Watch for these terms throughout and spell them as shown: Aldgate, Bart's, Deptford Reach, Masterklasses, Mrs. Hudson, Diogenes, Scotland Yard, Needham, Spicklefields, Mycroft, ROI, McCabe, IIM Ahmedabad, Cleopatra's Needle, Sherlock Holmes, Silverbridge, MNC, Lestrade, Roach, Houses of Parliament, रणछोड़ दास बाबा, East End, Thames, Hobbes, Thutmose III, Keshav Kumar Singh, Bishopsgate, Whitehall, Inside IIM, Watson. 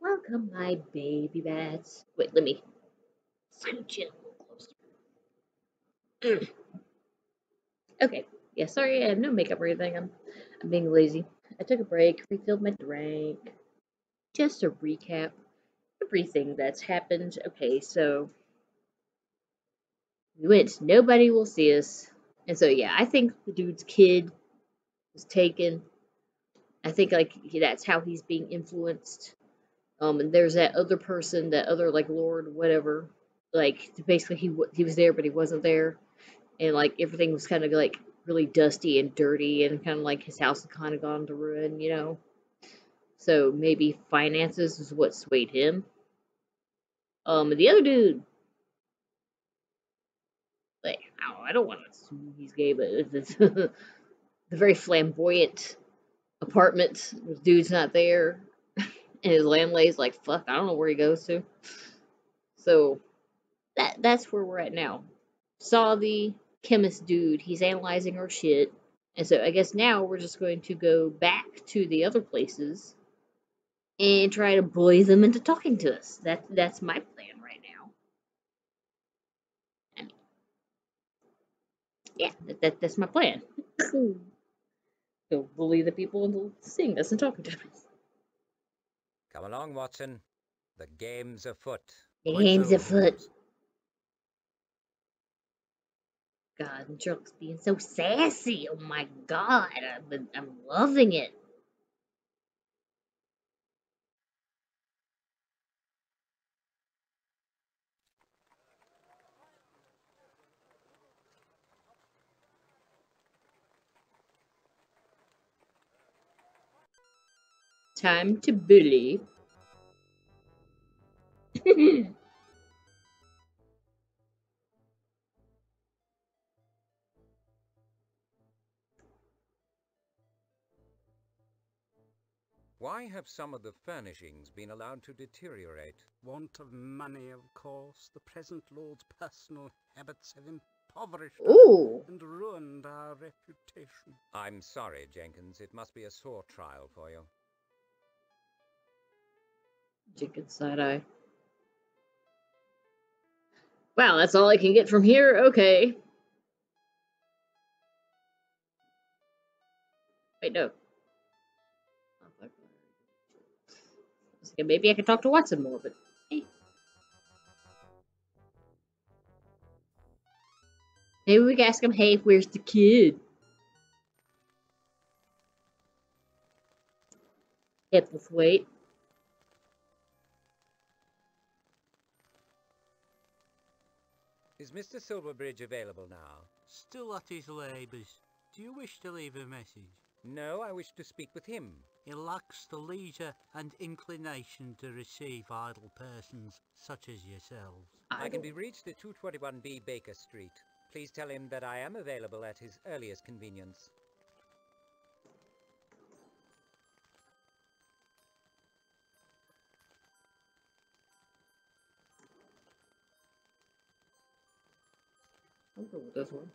Welcome, my baby bats. Wait, let me scooch in a little closer. Okay. Yeah, sorry, I have no makeup or anything. I'm being lazy. I took a break, refilled my drink. Just to recap everything that's happened. Okay, so we went, nobody will see us. And so, yeah, I think the dude's kid was taken. I think, like, that's how he's being influenced. And there's that other person, that other, like, lord, whatever. Like, basically, he was there, but he wasn't there. And, like, everything was kind of, like, really dusty and dirty. And kind of, like, his house had kind of gone to ruin, you know. So, maybe finances is what swayed him. And the other dude. Like, I don't want to assume he's gay, but it's the very flamboyant apartment. The dude's not there. And his landlady's like, fuck, I don't know where he goes to. So, that's where we're at now. Saw the chemist dude. He's analyzing our shit. And so, I guess now we're just going to go back to the other places and try to bully them into talking to us. That's my plan right now. I mean, yeah, that's my plan. Go bully the people into seeing us and talking to us. Come along, Watson. The game's afoot. The game's afoot. God, Drunk's being so sassy. Oh my God, I'm loving it. Time to bully. Why have some of the furnishings been allowed to deteriorate? Want of money, of course. The present lord's personal habits have impoverished us and ruined our reputation. I'm sorry, Jenkins. It must be a sore trial for you. Jenkins side-eye. Wow, that's all I can get from here? Okay. Wait, no. Maybe I can talk to Watson more, but hey. Maybe we can ask him, hey, where's the kid? Yep, let's wait. Is Mr. Silverbridge available now? Still at his labours. Do you wish to leave a message? No, I wish to speak with him. He lacks the leisure and inclination to receive idle persons such as yourselves. I can be reached at 221B Baker Street. Please tell him that I am available at his earliest convenience. I'm good with this one.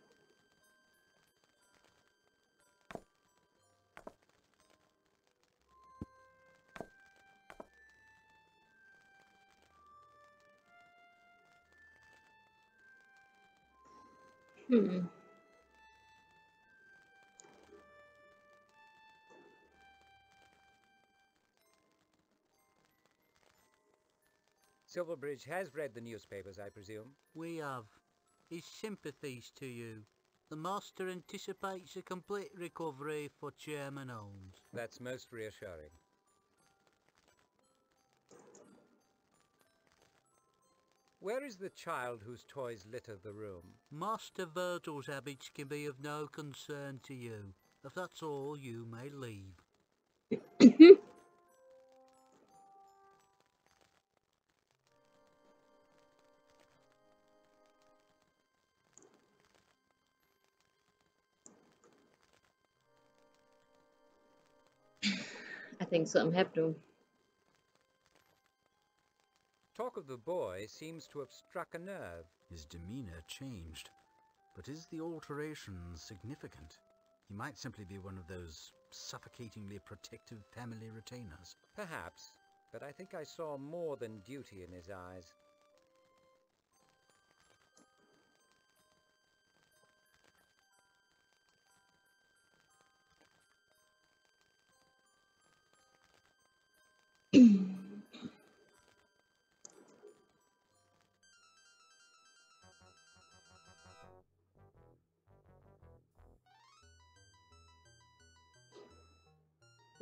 Silverbridge has read the newspapers, I presume. We have. His sympathies to you. The master anticipates a complete recovery for Chairman Holmes. That's most reassuring. Where is the child whose toys litter the room? Master Virgil's habits can be of no concern to you. If that's all, you may leave. I think something happened to him. Talk of the boy seems to have struck a nerve. His demeanour changed, but is the alteration significant? He might simply be one of those suffocatingly protective family retainers. Perhaps, but I think I saw more than duty in his eyes.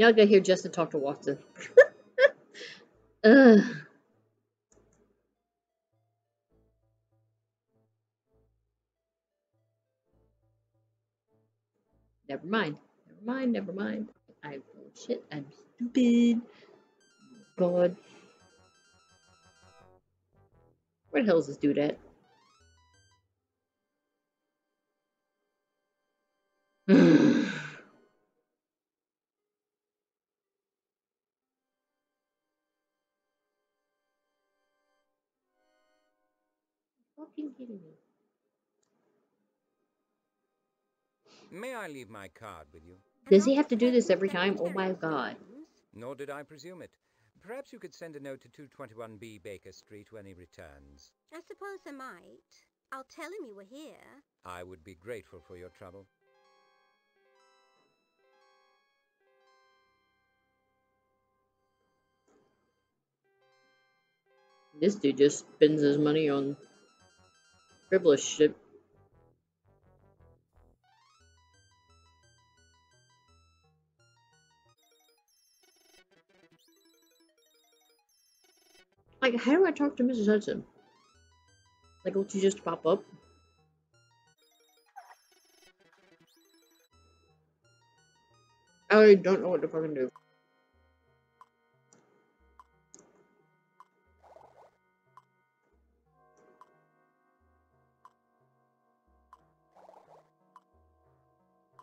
I'll go here just to talk to Watson. Never mind. Never mind. Never mind. I'm shit. I'm stupid. God. Where the hell is this dude at? May I leave my card with you? Does he have to do this every time? Oh my god. Nor did I presume it. Perhaps you could send a note to 221B Baker Street when he returns. I suppose I might. I'll tell him you were here. I would be grateful for your trouble. This dude just spends his money on frivolous shit. Like, how do I talk to Mrs. Hudson? Like, won't you just pop up? I don't know what to fucking do.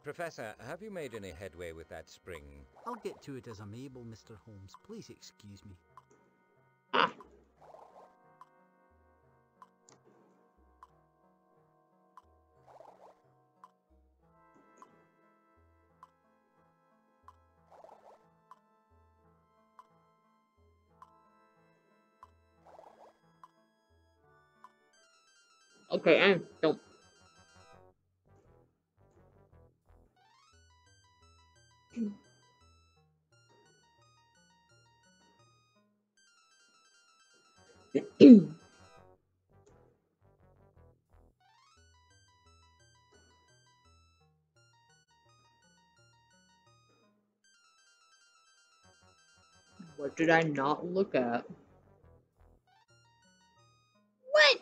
Professor, have you made any headway with that spring? I'll get to it as I'm able, Mr. Holmes. Please excuse me. Ah. Okay, I don't. What did I not look at? What?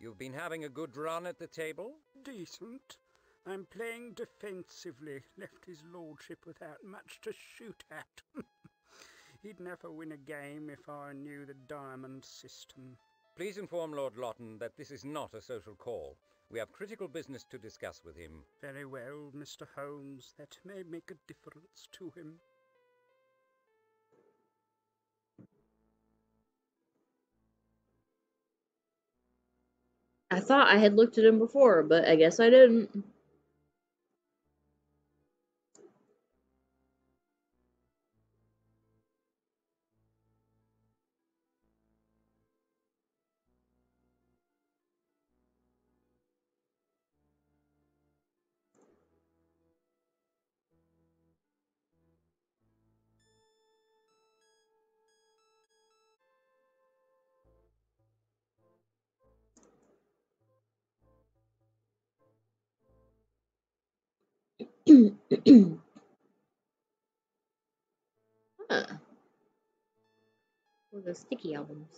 You've been having a good run at the table? Decent. I'm playing defensively. Left his lordship without much to shoot at. He'd never win a game if I knew the diamond system. Please inform Lord Lawton that this is not a social call. We have critical business to discuss with him. Very well, Mr. Holmes. That may make a difference to him. I thought I had looked at him before, but I guess I didn't. Huh. Well, the sticky albums.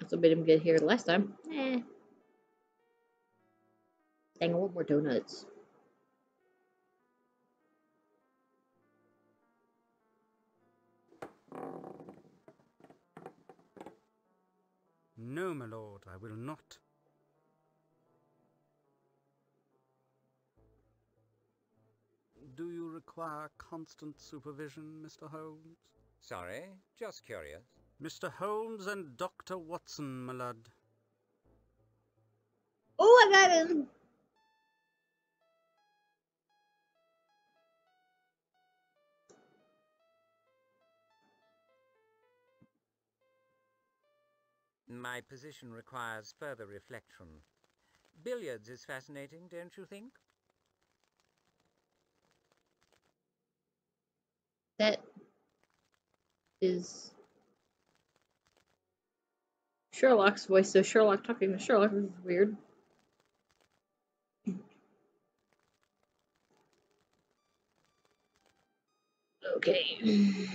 That's what made him get here last time. Eh. Dang, I want more donuts. No, my lord, I will not. Do you require constant supervision, Mr. Holmes? Sorry, just curious. Mr. Holmes and Dr. Watson, my lad. Oh, I got him! My position requires further reflection. Billiards is fascinating, don't you think? That is Sherlock's voice, so Sherlock talking to Sherlock is weird. Okay.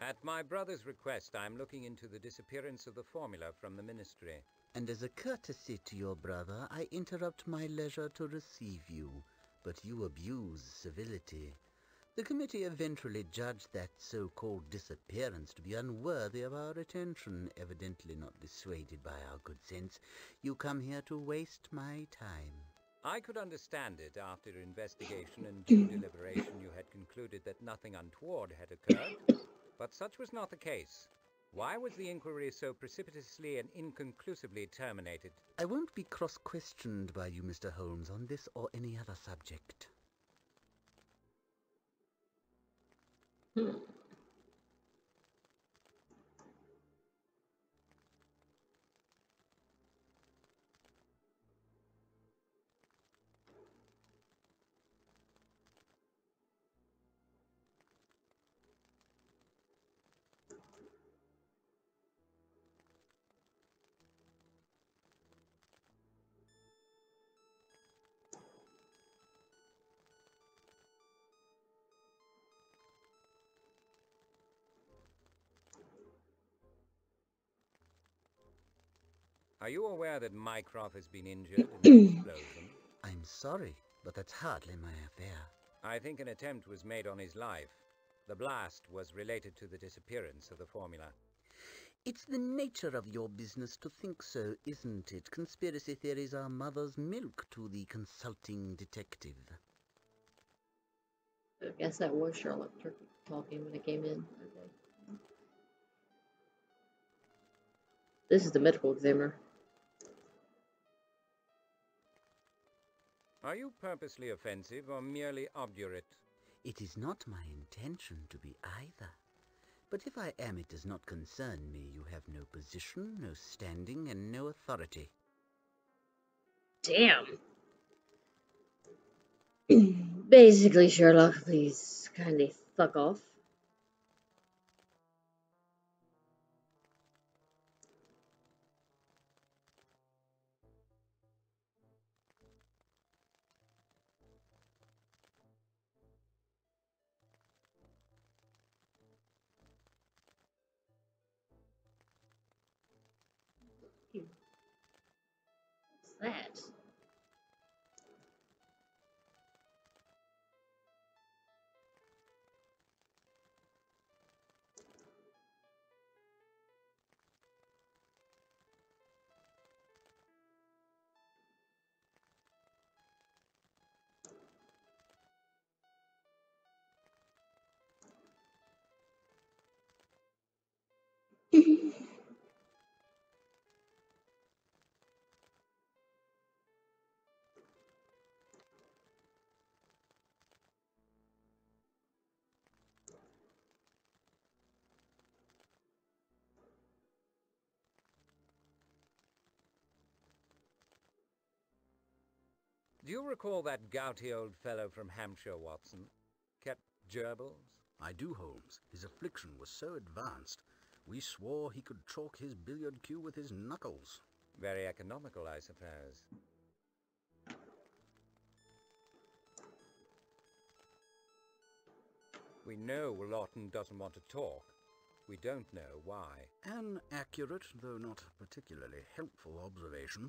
At my brother's request, I'm looking into the disappearance of the formula from the ministry. And as a courtesy to your brother, I interrupt my leisure to receive you, but you abuse civility. The committee eventually judged that so-called disappearance to be unworthy of our attention, evidently not dissuaded by our good sense. You come here to waste my time. I could understand it after investigation and due deliberation you had concluded that nothing untoward had occurred, but such was not the case. Why was the inquiry so precipitously and inconclusively terminated? I won't be cross-questioned by you, Mr. Holmes, on this or any other subject. Are you aware that Mycroft has been injured in the explosion? I'm sorry, but that's hardly my affair. I think an attempt was made on his life. The blast was related to the disappearance of the formula. It's the nature of your business to think so, isn't it? Conspiracy theories are mother's milk to the consulting detective. I guess that was Sherlock talking when I came in. Okay. This is the medical examiner. Are you purposely offensive or merely obdurate? It is not my intention to be either. But if I am, it does not concern me. You have no position, no standing, and no authority. Damn. Basically, Sherlock, please kindly fuck off. that? Do you recall that gouty old fellow from Hampshire, Watson? Kept gerbils? I do, Holmes. His affliction was so advanced, we swore he could chalk his billiard cue with his knuckles. Very economical, I suppose. We know Lawton doesn't want to talk. We don't know why. An accurate, though not particularly helpful, observation.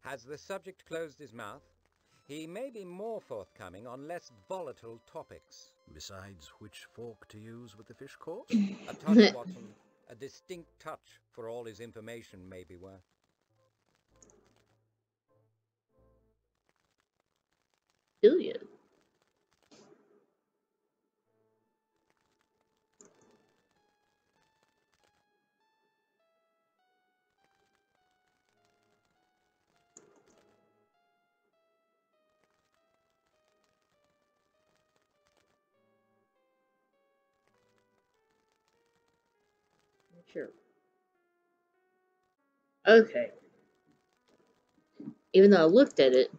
Has the subject closed his mouth? He may be more forthcoming on less volatile topics. Besides which fork to use with the fish course? A touch, Watson. A distinct touch for all his information may be worth. Do you? Sure. Okay. Even though I looked at it.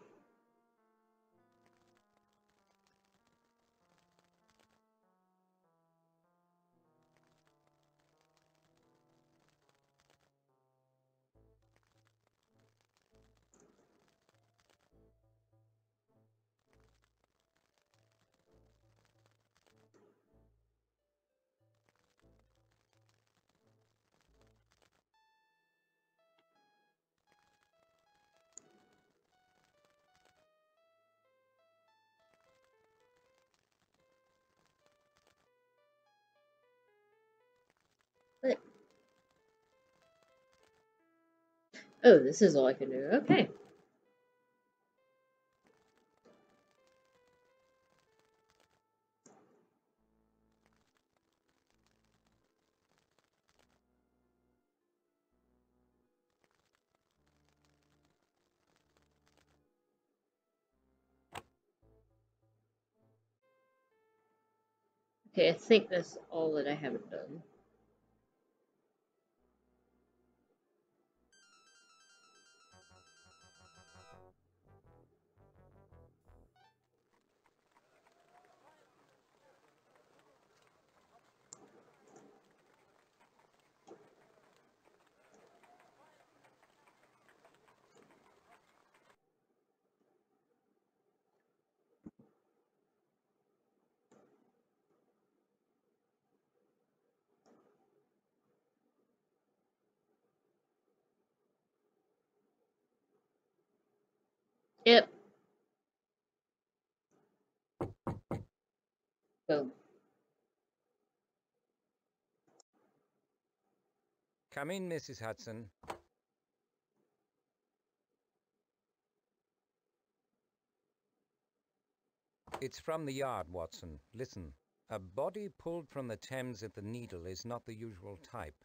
Oh, this is all I can do. Okay. Okay, I think that's all that I haven't done. Yep. Boom. Come in, Mrs. Hudson. It's from the yard, Watson. Listen. A body pulled from the Thames at the Needle is not the usual type.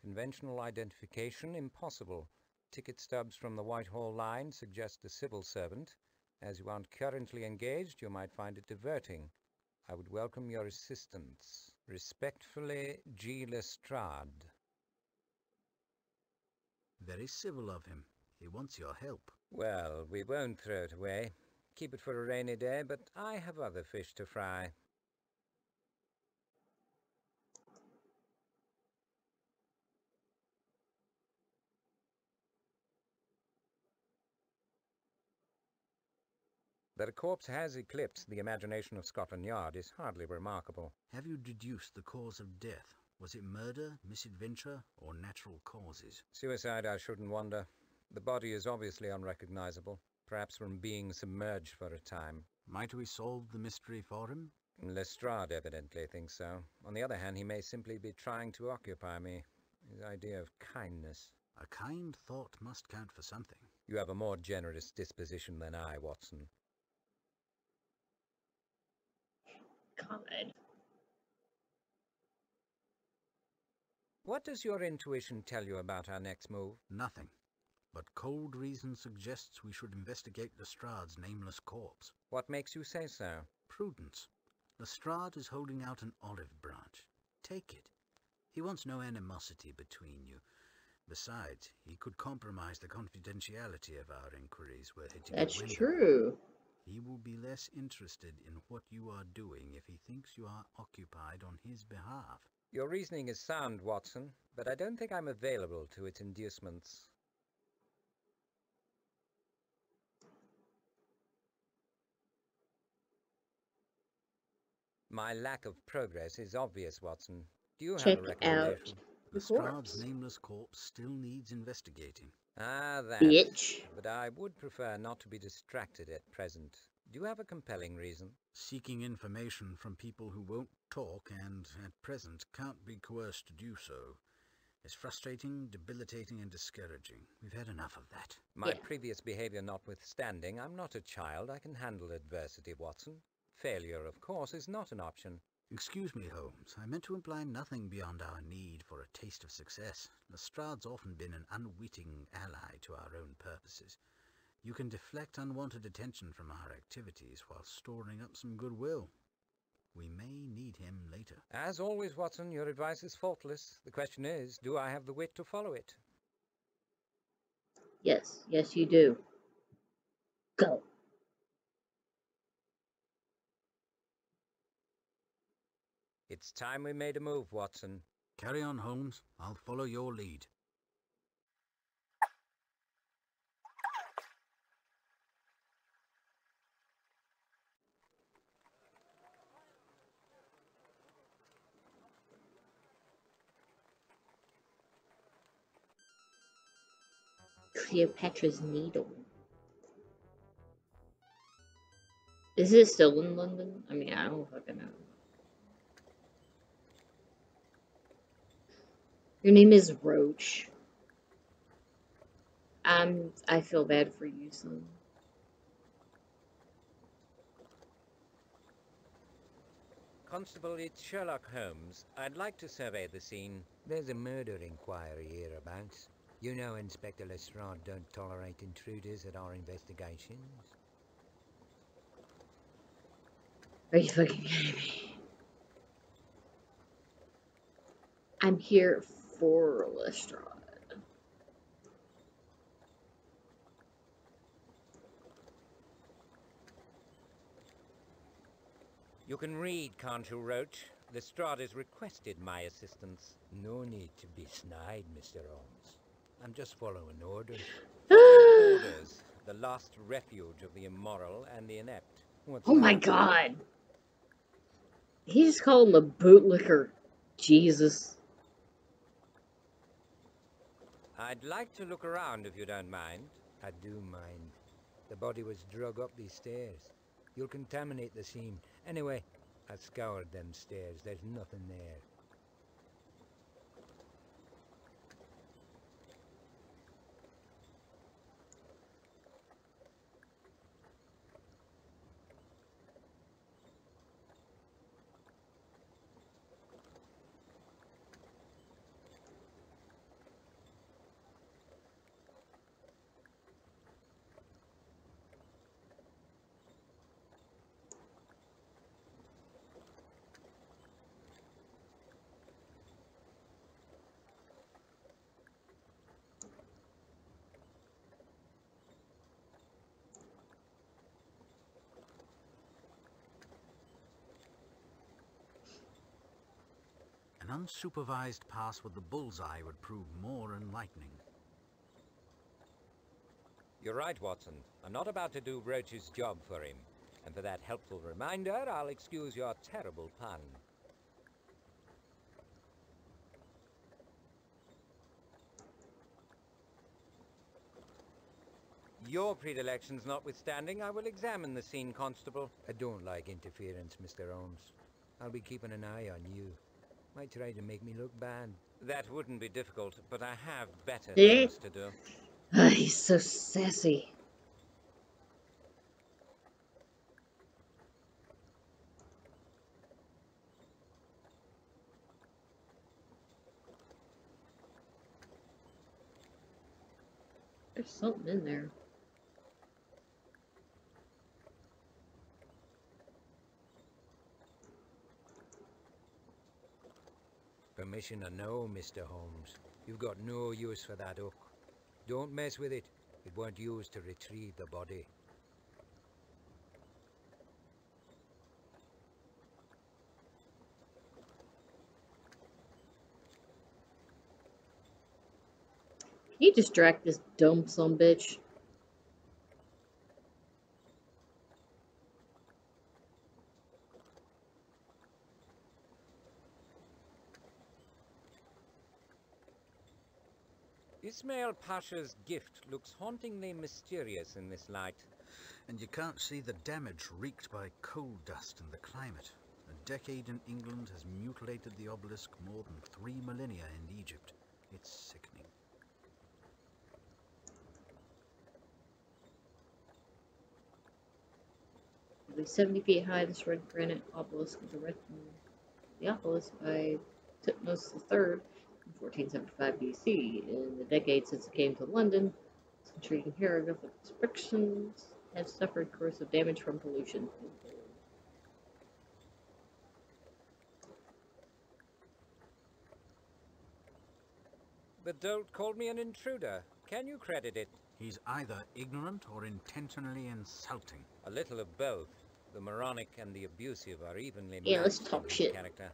Conventional identification impossible. Ticket stubs from the Whitehall line suggest a civil servant. As you aren't currently engaged, you might find it diverting. I would welcome your assistance. Respectfully, G. Lestrade. Very civil of him. He wants your help. Well, we won't throw it away. Keep it for a rainy day, but I have other fish to fry. That a corpse has eclipsed the imagination of Scotland Yard is hardly remarkable. Have you deduced the cause of death? Was it murder, misadventure, or natural causes? Suicide, I shouldn't wonder. The body is obviously unrecognizable, perhaps from being submerged for a time. Might we solve the mystery for him? Lestrade evidently thinks so. On the other hand, he may simply be trying to occupy me. His idea of kindness. A kind thought must count for something. You have a more generous disposition than I, Watson. God. What does your intuition tell you about our next move? Nothing. But cold reason suggests we should investigate Lestrade's nameless corpse. What makes you say so? Prudence. Lestrade is holding out an olive branch. Take it. He wants no animosity between you. Besides, he could compromise the confidentiality of our inquiries were hitting the window. That's true. He will be less interested in what you are doing if he thinks you are occupied on his behalf. Your reasoning is sound, Watson, but I don't think I'm available to its inducements. My lack of progress is obvious, Watson. Do you have a recommendation? Lestrade's nameless corpse still needs investigating. Ah, that. Bitch. But I would prefer not to be distracted at present. Do you have a compelling reason? Seeking information from people who won't talk and, at present, can't be coerced to do so. It's frustrating, debilitating, and discouraging. We've had enough of that. My previous behavior notwithstanding, I'm not a child. I can handle adversity, Watson. Failure, of course, is not an option. Excuse me, Holmes. I meant to imply nothing beyond our need for a taste of success. Lestrade's often been an unwitting ally to our own purposes. You can deflect unwanted attention from our activities while storing up some goodwill. We may need him later. As always, Watson, your advice is faultless. The question is, do I have the wit to follow it? Yes. Yes, you do. Go. It's time we made a move, Watson. Carry on, Holmes. I'll follow your lead. Cleopatra's Needle. Is this still in London? I mean, I don't fucking know. Your name is Roach. I feel bad for you, son. Constable, it's Sherlock Holmes. I'd like to survey the scene. There's a murder inquiry hereabouts. You know Inspector Lestrade don't tolerate intruders at our investigations. Are you fucking kidding me? I'm here for Lestrade. You can read, can't you, Roach? Lestrade has requested my assistance. No need to be snide, Mr. Holmes. I'm just following orders. Orders, the last refuge of the immoral and the inept. What's oh my god. He just called him a bootlicker. Jesus. I'd like to look around if you don't mind. I do mind. The body was dragged up these stairs. You'll contaminate the scene. Anyway, I scoured them stairs. There's nothing there. An unsupervised pass with the bullseye would prove more enlightening. You're right, Watson. I'm not about to do Roach's job for him. And for that helpful reminder, I'll excuse your terrible pun. Your predilections notwithstanding, I will examine the scene, Constable. I don't like interference, Mr. Holmes. I'll be keeping an eye on you. Might try to make me look bad. That wouldn't be difficult, but I have better things to do. Oh, he's so sassy. There's something in there. Permission or no, Mr. Holmes, you've got no use for that hook. Don't mess with it. It weren't used to retrieve the body. Can you distract this dumb sumbitch? Ismail Pasha's gift looks hauntingly mysterious in this light. And you can't see the damage wreaked by coal dust and the climate. A decade in England has mutilated the obelisk more than 3 millennia in Egypt. It's sickening. It'll be 70 feet high, this red granite obelisk is a red the obelisk by Thutmose III. 1475 BC. In the decade since it came to London, its intriguing hieroglyphic inscriptions have suffered corrosive damage from pollution. But don't call me an intruder. Can you credit it? He's either ignorant or intentionally insulting. A little of both. The moronic and the abusive are evenly matched. Yeah, let's talk shit. Character.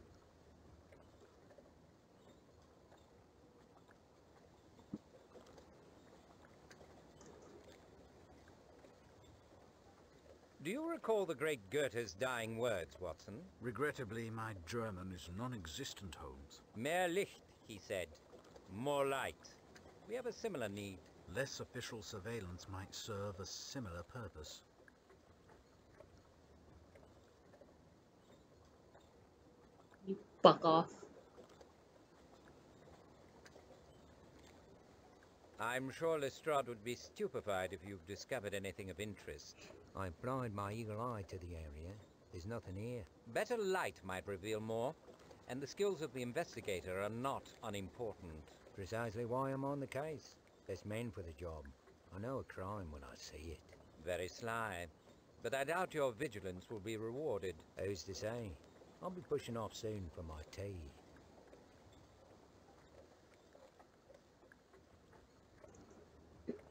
Do you recall the great Goethe's dying words, Watson? Regrettably, my German is non-existent, Holmes. Mehr Licht, he said. More light. We have a similar need. Less official surveillance might serve a similar purpose. You fuck off. I'm sure Lestrade would be stupefied if you've discovered anything of interest. I applied my eagle eye to the area. There's nothing here. Better light might reveal more, and the skills of the investigator are not unimportant. Precisely why I'm on the case. There's men for the job. I know a crime when I see it. Very sly, but I doubt your vigilance will be rewarded. Who's to say? I'll be pushing off soon for my tea.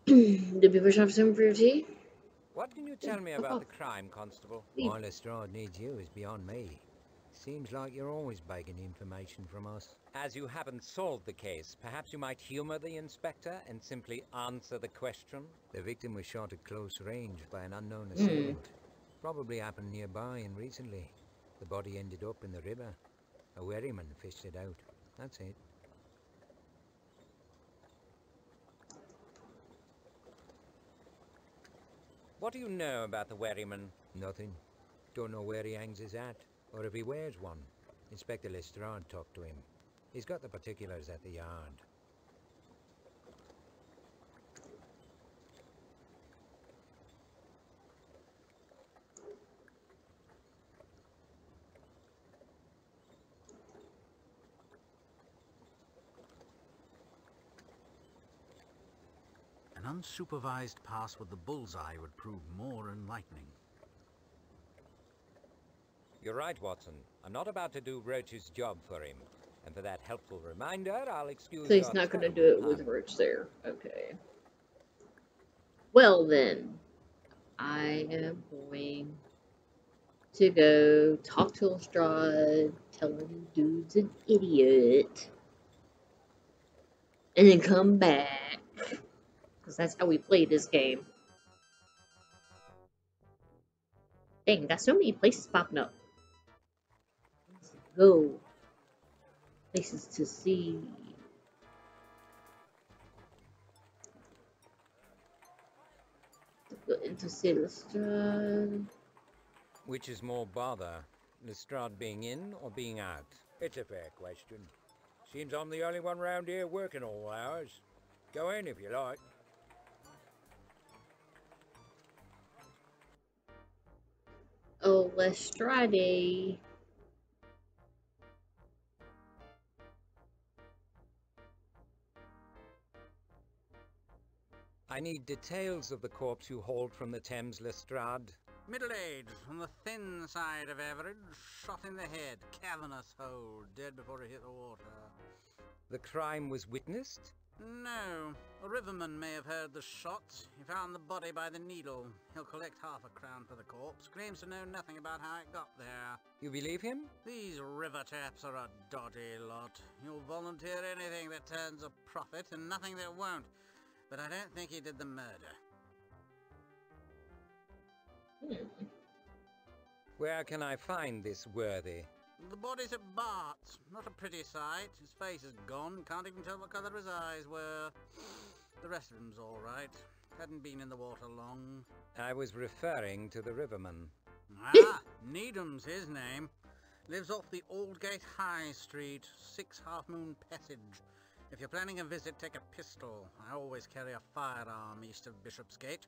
Did you push off soon for your tea? What can you tell me about the crime, Constable? Why Lestrade needs you is beyond me. Seems like you're always begging information from us. As you haven't solved the case, perhaps you might humor the inspector and simply answer the question? The victim was shot at close range by an unknown assailant. Probably happened nearby and recently. The body ended up in the river. A wherryman fished it out. That's it. What do you know about the wherryman? Nothing. Don't know where he hangs his hat, or if he wears one. Inspector Lestrade talked to him. He's got the particulars at the yard. An unsupervised pass with the bullseye would prove more enlightening. You're right, Watson. I'm not about to do Roach's job for him. And for that helpful reminder, I'll excuse... So he's not going to do it with Roach there. Okay. Well then, I am going to go talk to Lestrade, tell him the dude's an idiot, and then come back. Because that's how we play this game. Dang, got so many places popping up. Places to go. Places to see. into see Lestrade. Which is more bother, Lestrade being in or being out? It's a fair question. Seems I'm the only one round here working all hours. Go in if you like. Oh, Lestrade. I need details of the corpse you hauled from the Thames, Lestrade. Middle-aged, on the thin side of average, shot in the head, cavernous hole, dead before he hit the water. The crime was witnessed? No. A riverman may have heard the shots. He found the body by the Needle. He'll collect half a crown for the corpse. Claims to know nothing about how it got there. You believe him? These river chaps are a dodgy lot. You'll volunteer anything that turns a profit and nothing that won't. But I don't think he did the murder. Where can I find this worthy? The body's at Bart's. Not a pretty sight. His face is gone. Can't even tell what colour his eyes were. The rest of him's all right. Hadn't been in the water long. I was referring to the riverman. Ah, Needham's his name. Lives off the Aldgate High Street, 6 Half Moon Passage. If you're planning a visit, take a pistol. I always carry a firearm east of Bishopsgate.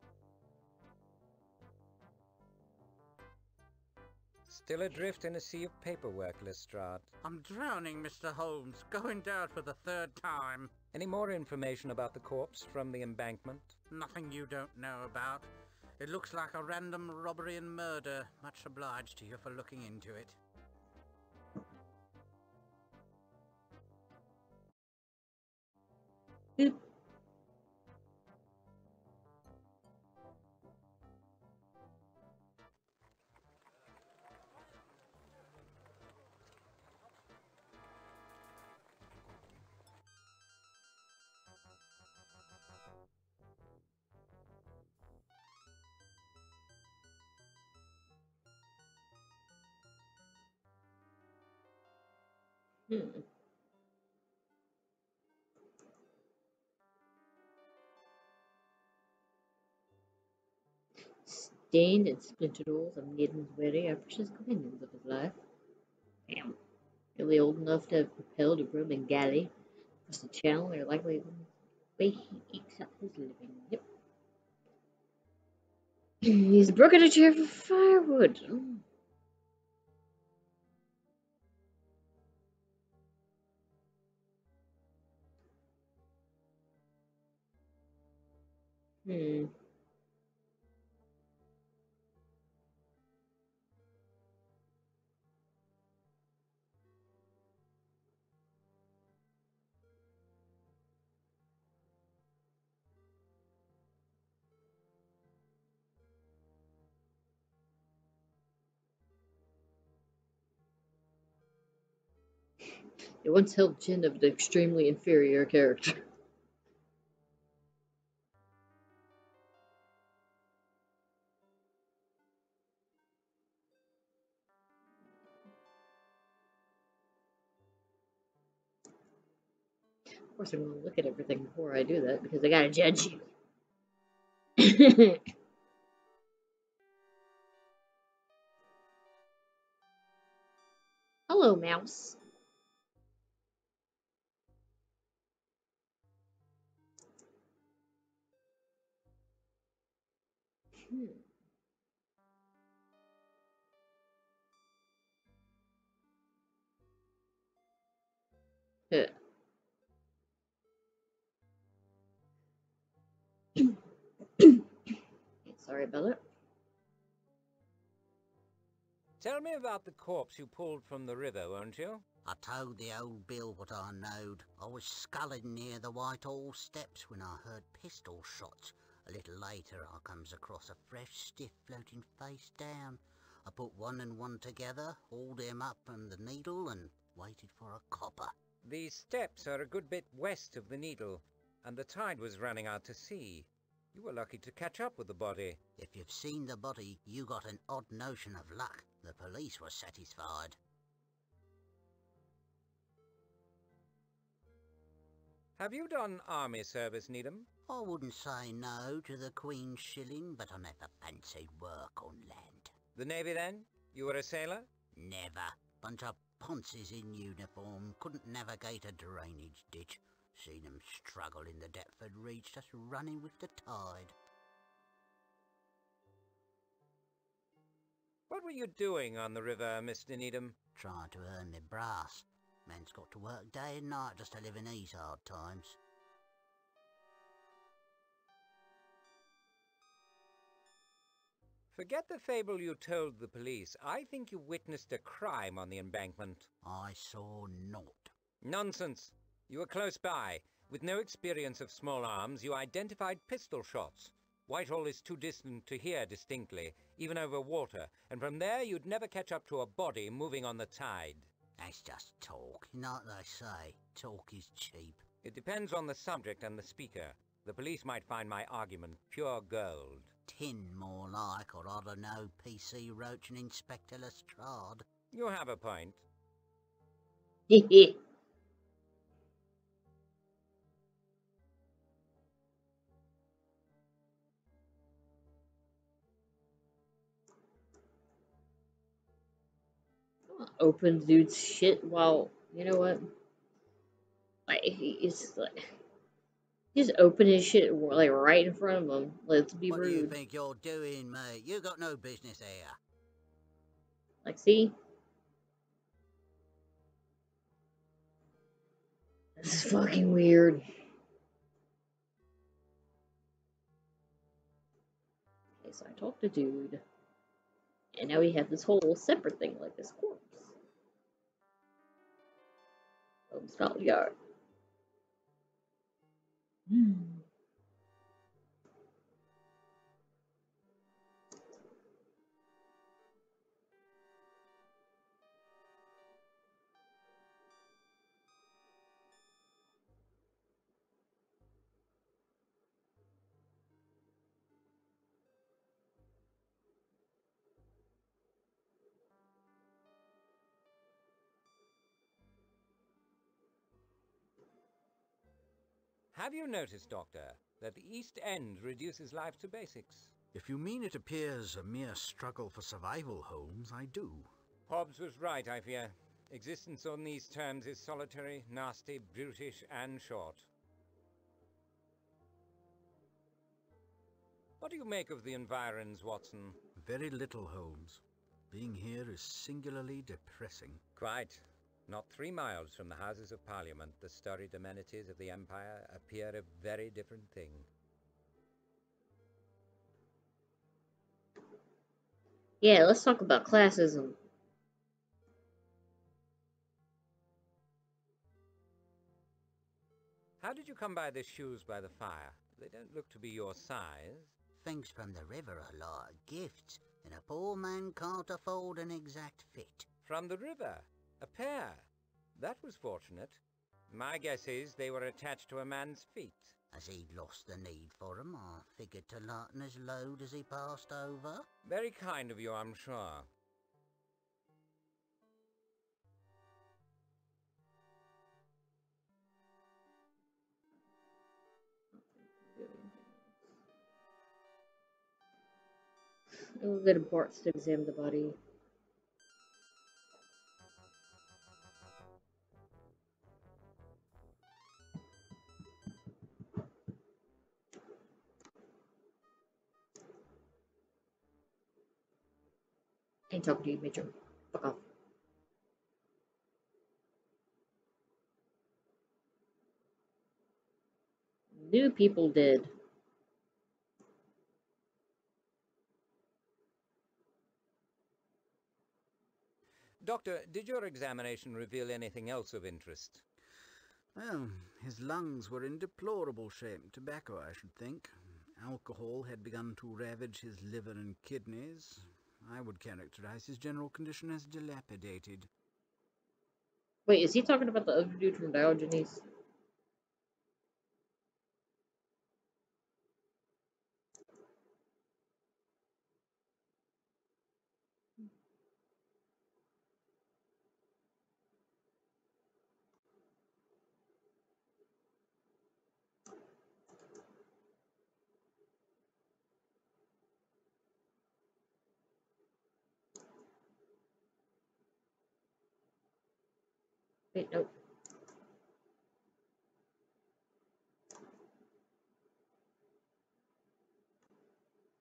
Still adrift in a sea of paperwork, Lestrade. I'm drowning, Mr. Holmes. Going down for the 3rd time. Any more information about the corpse from the embankment? Nothing you don't know about. It looks like a random robbery and murder. Much obliged to you for looking into it. Stained and splintered walls of Needham's weary are precious companions of his life. Damn. Nearly old enough to have propelled a broom and galley across the channel, they're likely the way he ekes out his living. Yep. He's broken a chair for firewood. Oh. It once held gin of the extremely inferior character. Of course, I'm going to look at everything before I do that, because I gotta judge you. Hello, mouse. Yeah. Sorry about it. Tell me about the corpse you pulled from the river, won't you? I told the old Bill what I knowed. I was sculling near the Whitehall steps when I heard pistol shots. A little later I comes across a fresh stiff floating face down. I put one and one together, hauled him up and the Needle and waited for a copper. These steps are a good bit west of the Needle, and the tide was running out to sea. You were lucky to catch up with the body. If you've seen the body, you got an odd notion of luck. The police were satisfied. Have you done army service, Needham? I wouldn't say no to the Queen's shilling, but I never fancied work on land. The Navy then? You were a sailor? Never. Bunch of ponces in uniform, couldn't navigate a drainage ditch. Seen them struggle in the Deptford Reach, just running with the tide. What were you doing on the river, Mr. Needham? Trying to earn my brass. Man's got to work day and night just to live in these hard times. Forget the fable you told the police. I think you witnessed a crime on the embankment. I saw naught. Nonsense. You were close by. With no experience of small arms, you identified pistol shots. Whitehall is too distant to hear distinctly, even over water, and from there you'd never catch up to a body moving on the tide. That's just talk, you know what they say. Talk is cheap. It depends on the subject and the speaker. The police might find my argument pure gold. Tin more like, or I don't know, PC Roach and Inspector Lestrade. You have a point. Open dude's shit while, you know what, like, he's like, he's open his shit like right in front of him. Let's be rude. What do you think you're doing, mate? You got no business here. Like, see, this is fucking weird. Okay, so I talked to dude. And now we have this whole separate thing, like this corpse. Oh, Scotland Yard. Hmm. Have you noticed, Doctor, that the East End reduces life to basics? If you mean it appears a mere struggle for survival, Holmes, I do. Hobbes was right, I fear. Existence on these terms is solitary, nasty, brutish, and short. What do you make of the environs, Watson? Very little, Holmes. Being here is singularly depressing. Quite. Not 3 miles from the Houses of Parliament, the storied amenities of the Empire appear a very different thing. Yeah, let's talk about classism. How did you come by the shoes by the fire? They don't look to be your size. Things from the river are like gifts, and a poor man can't afford an exact fit. From the river? A pair. That was fortunate. My guess is they were attached to a man's feet. As he'd lost the need for them, I figured to lighten his load as he passed over. Very kind of you, I'm sure. We'll go to Bart's to examine the body. Ain't talking to you, Major. Fuck off. New people did. Doctor, did your examination reveal anything else of interest? Well, his lungs were in deplorable shape. Tobacco, I should think. Alcohol had begun to ravage his liver and kidneys. I would characterize his general condition as dilapidated. Wait, is he talking about the other dude from Diogenes? Wait, no.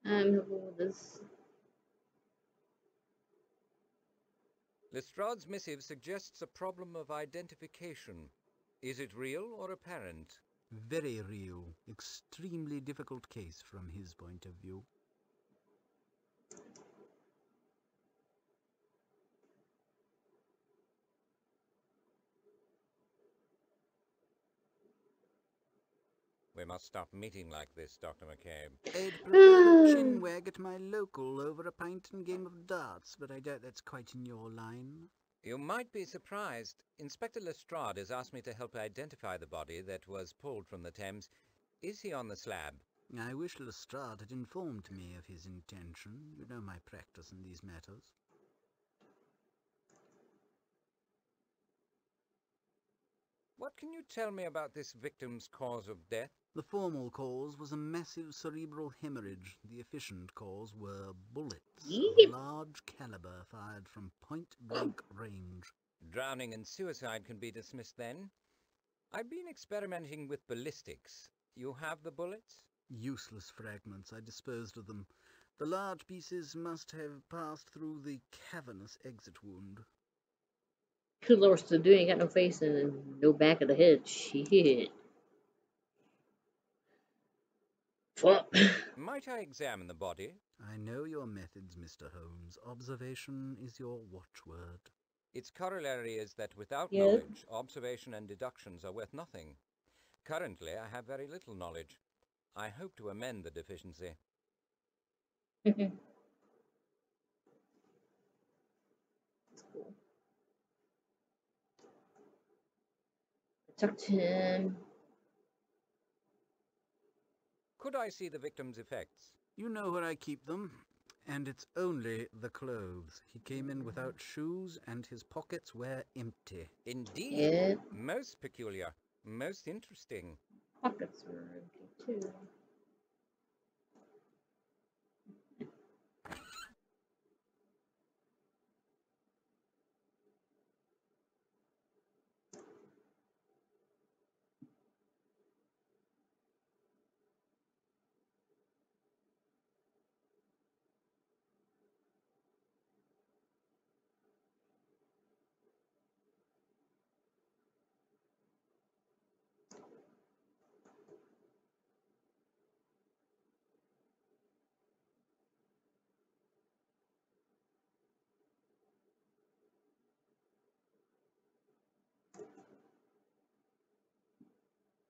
I'm helpful with this. Lestrade's missive suggests a problem of identification. Is it real or apparent? Very real. Extremely difficult case from his point of view. We must stop meeting like this, Dr. McCabe. I'd prefer a chinwag at my local over a pint and game of darts, but I doubt that's quite in your line. You might be surprised. Inspector Lestrade has asked me to help identify the body that was pulled from the Thames. Is he on the slab? I wish Lestrade had informed me of his intention. You know my practice in these matters. What can you tell me about this victim's cause of death? The formal cause was a massive cerebral hemorrhage. The efficient cause were bullets of large caliber fired from point-blank range. Drowning and suicide can be dismissed then. I've been experimenting with ballistics. You have the bullets? Useless fragments. I disposed of them. The large pieces must have passed through the cavernous exit wound. Good lord, still doing. Ain't got no face and no back of the head. Shit. Might I examine the body? I know your methods, Mr. Holmes. Observation is your watchword. Its corollary is that without knowledge, observation and deductions are worth nothing. Currently, I have very little knowledge. I hope to amend the deficiency. Okay. That's cool. Talk to him. Could I see the victim's effects? You know where I keep them, and it's only the clothes. He came in without shoes, and his pockets were empty. Indeed, most peculiar, most interesting. Pockets were empty too.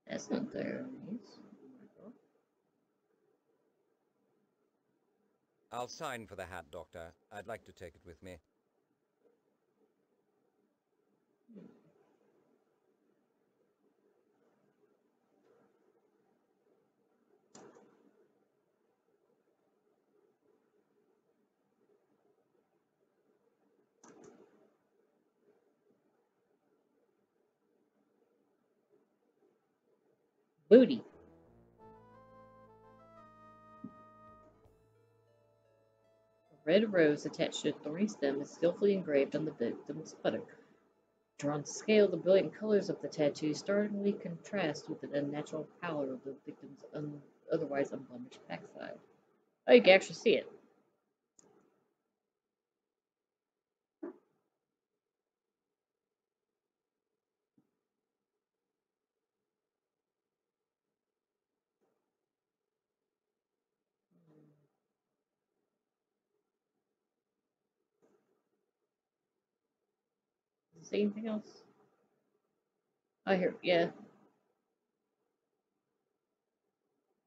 That's not there. I'll sign for the hat, Doctor. I'd like to take it with me. Booty. A red rose attached to a thorny stem is skillfully engraved on the victim's buttock. Drawn to scale, the brilliant colors of the tattoo startlingly contrast with the unnatural pallor of the victim's otherwise unblemished backside. Oh, you can actually see it. See anything else? I hear, yeah.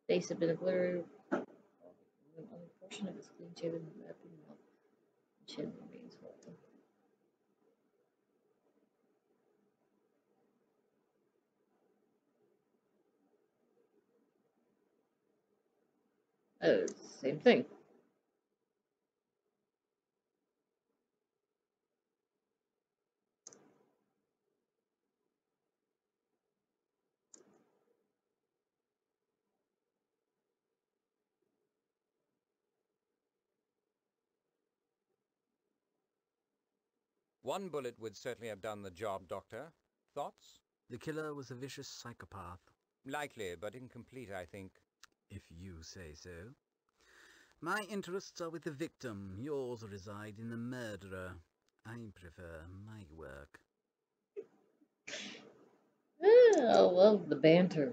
Face had been a blur. On the portion of his clean shaven head and chin remains whole. Oh, same thing. One bullet would certainly have done the job, Doctor. Thoughts? The killer was a vicious psychopath. Likely, but incomplete, I think. If you say so. My interests are with the victim. Yours reside in the murderer. I prefer my work. Oh, I love the banter.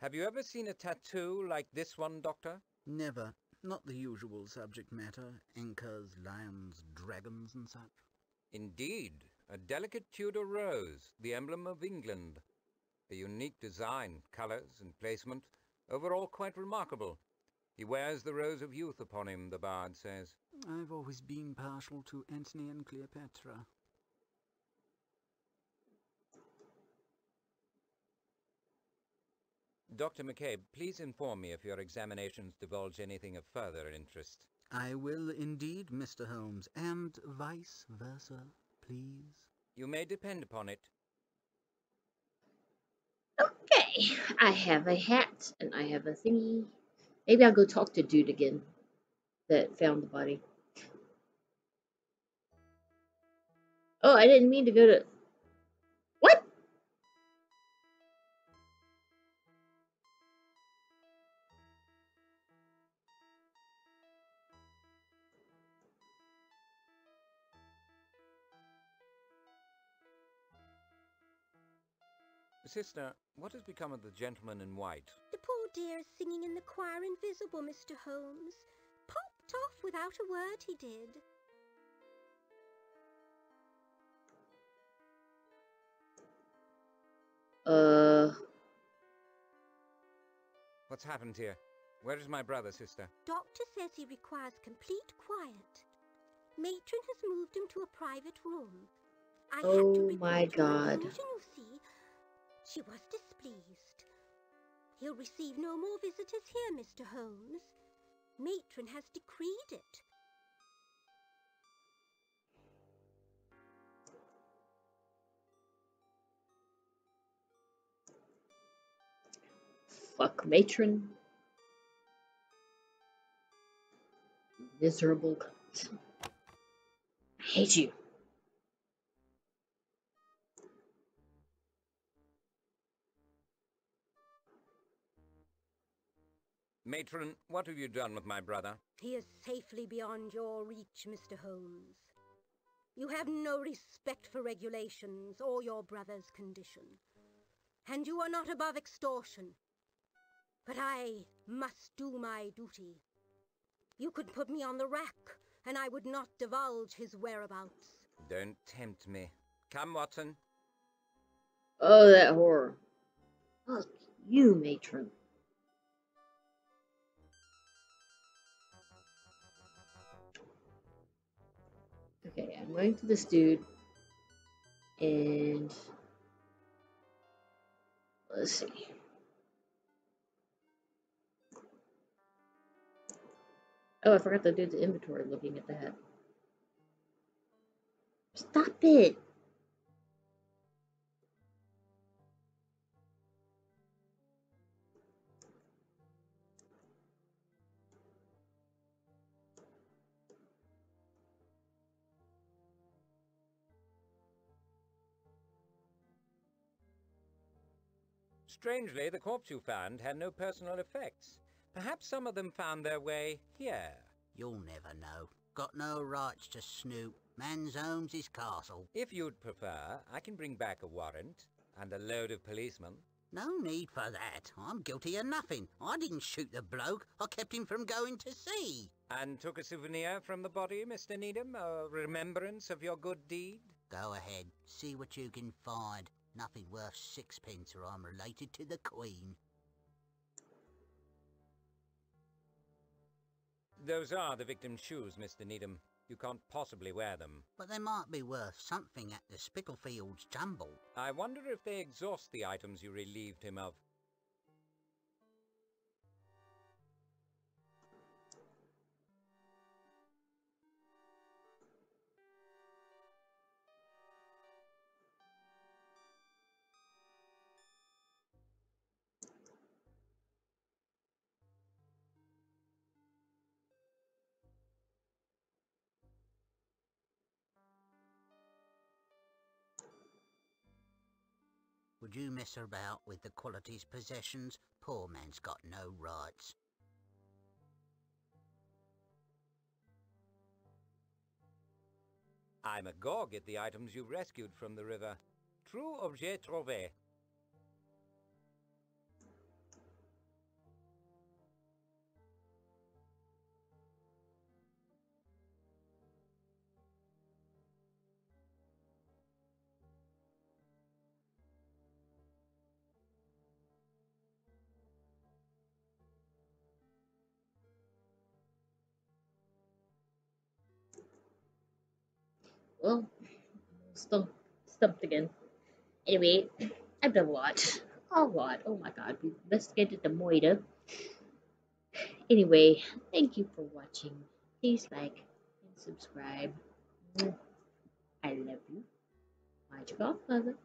Have you ever seen a tattoo like this one, Doctor? Never. Not the usual subject matter. Anchors, lions, dragons and such. Indeed. A delicate Tudor rose, the emblem of England. A unique design, colours and placement, overall quite remarkable. He wears the rose of youth upon him, the bard says. I've always been partial to Antony and Cleopatra. Dr. McCabe, please inform me if your examinations divulge anything of further interest. I will indeed, Mr. Holmes, and vice versa, please. You may depend upon it. Okay, I have a hat and I have a thingy. Maybe I'll go talk to dude again that found the body. Oh, I didn't mean to go to... What? Sister, what has become of the gentleman in white? The poor dear is singing in the choir invisible, Mr. Holmes. Popped off without a word, he did. What's happened here? Where is my brother, sister? Doctor says he requires complete quiet. Matron has moved him to a private room. I had to report my God. You see, she was displeased. He'll receive no more visitors here, Mr. Holmes. Matron has decreed it. Fuck Matron. Miserable cunt. I hate you. Matron, what have you done with my brother? He is safely beyond your reach, Mr. Holmes. You have no respect for regulations or your brother's condition. And you are not above extortion. But I must do my duty. You could put me on the rack, and I would not divulge his whereabouts. Don't tempt me. Come, Watson. Oh, that horror. Fuck you, Matron. Okay, I'm going to this dude, and let's see. Oh, I forgot to do the inventory looking at that. Stop it! Strangely, the corpse you found had no personal effects. Perhaps some of them found their way here. You'll never know. Got no rights to snoop. Man's home's his castle. If you'd prefer, I can bring back a warrant and a load of policemen. No need for that. I'm guilty of nothing. I didn't shoot the bloke. I kept him from going to sea. And took a souvenir from the body, Mr. Needham? A remembrance of your good deed? Go ahead. See what you can find. Nothing worth sixpence, or I'm related to the Queen. Those are the victim's shoes, Mr. Needham. You can't possibly wear them. But they might be worth something at the Spicklefields jumble. I wonder if they exhaust the items you relieved him of. Would you mess about with the quality's possessions? Poor man's got no rights. I'm agog at the items you rescued from the river. True objet trouvé. Well, stumped again. Anyway, I've done a lot. A lot. Oh my god, we investigated the Moira. Anyway, thank you for watching. Please like and subscribe. I love you. Mind your godmother.